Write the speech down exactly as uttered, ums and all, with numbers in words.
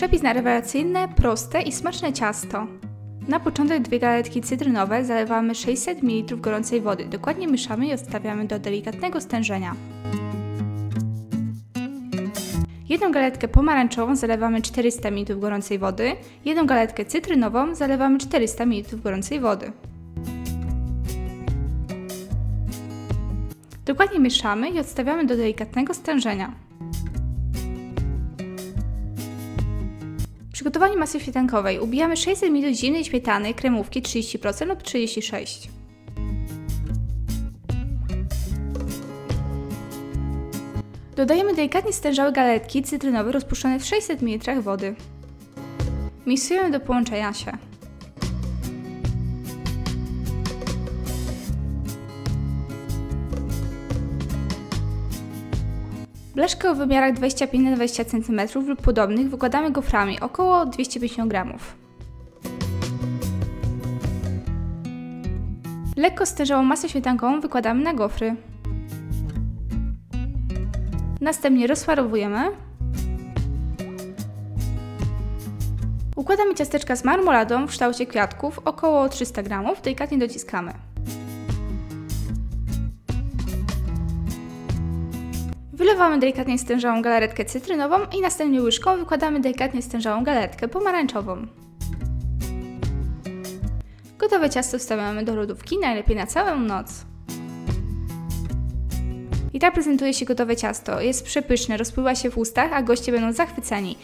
Przepis na rewelacyjne, proste i smaczne ciasto. Na początek dwie galetki cytrynowe zalewamy sześćset mililitrów gorącej wody. Dokładnie mieszamy i odstawiamy do delikatnego stężenia. Jedną galetkę pomarańczową zalewamy czterysta mililitrów gorącej wody, jedną galetkę cytrynową zalewamy czterysta mililitrów gorącej wody. Dokładnie mieszamy i odstawiamy do delikatnego stężenia. Przygotowanie masy śmietankowej. Ubijamy sześćset mililitrów zimnej śmietany, kremówki trzydzieści procent lub trzydzieści sześć procent. Dodajemy delikatnie stężałe galetki cytrynowe rozpuszczone w sześćset mililitrach wody. Miksujemy do połączenia się. Blaszkę o wymiarach dwadzieścia pięć na dwadzieścia centymetrów lub podobnych wykładamy goframi, około dwieście pięćdziesiąt gramów. Lekko stężałą masę śmietankową wykładamy na gofry. Następnie rozsmarowujemy. Układamy ciasteczka z marmoladą w kształcie kwiatków, około trzysta gramów, delikatnie dociskamy. Wylewamy delikatnie stężałą galaretkę cytrynową i następnie łyżką wykładamy delikatnie stężałą galaretkę pomarańczową. Gotowe ciasto wstawiamy do lodówki, najlepiej na całą noc. I tak prezentuje się gotowe ciasto. Jest przepyszne, rozpływa się w ustach, a goście będą zachwyceni.